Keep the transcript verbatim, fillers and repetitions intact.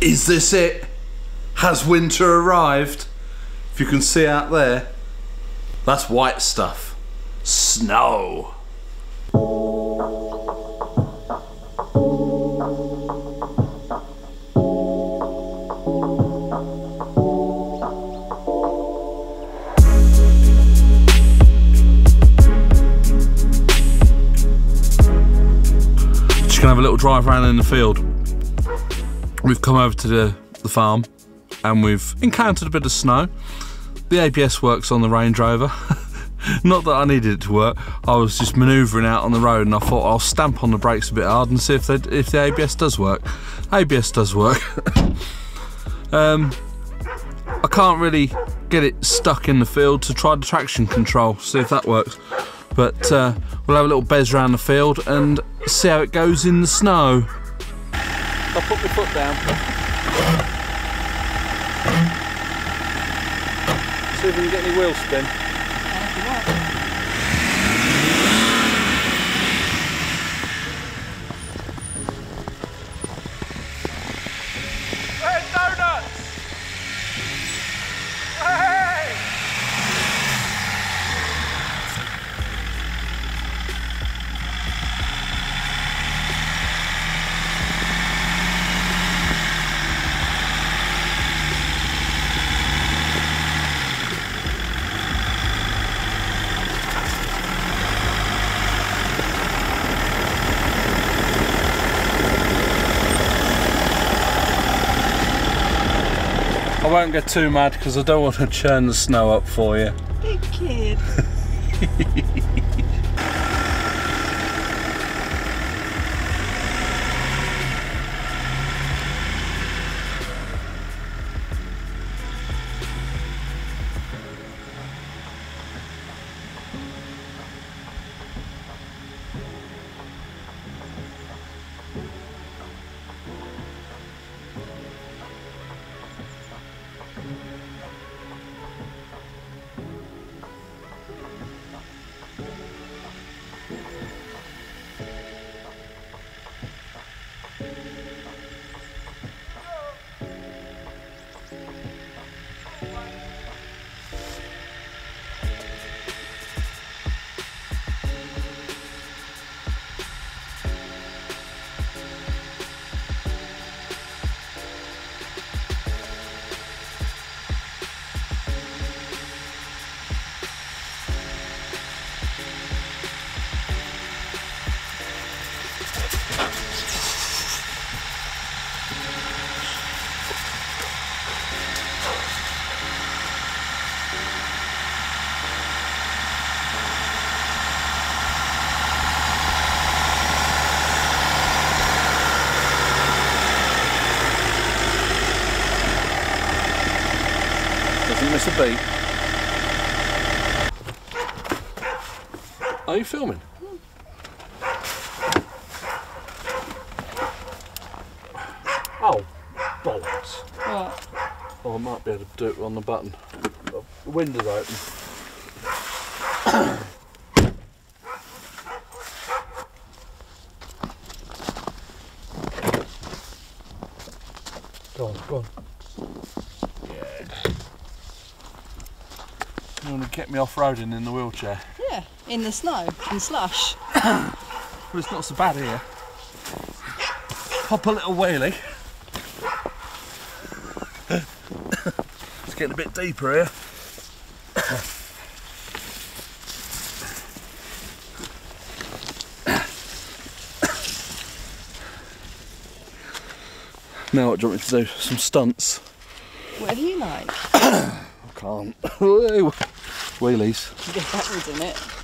Is this it? Has winter arrived? If you can see out there, that's white stuff. Snow. Just gonna have a little drive around in the field. We've come over to the, the farm and we've encountered a bit of snow. The A B S works on the Range Rover. Not that I needed it to work. I was just manoeuvring out on the road and I thought I'll stamp on the brakes a bit hard and see if, if the A B S does work. A B S does work. um, I can't really get it stuck in the field, to try the traction control, see if that works. But uh, we'll have a little bez around the field and see how it goes in the snow. I'll put my foot down. See if we can get any wheel spin. Hey, donuts! I won't get too mad because I don't want to churn the snow up for you. Good kid. Miss a beat. Are you filming? Mm. Oh, bollocks. What? Oh, I might be able to do it on the button. The window's open. Go on, go on. You want to get me off-roading in the wheelchair? Yeah, in the snow and slush. Well, it's not so bad here. Pop a little wheelie. It's getting a bit deeper here. Now what do you want me to do? Some stunts? Whatever you like. I can't. Wheelies. You get backwards in it.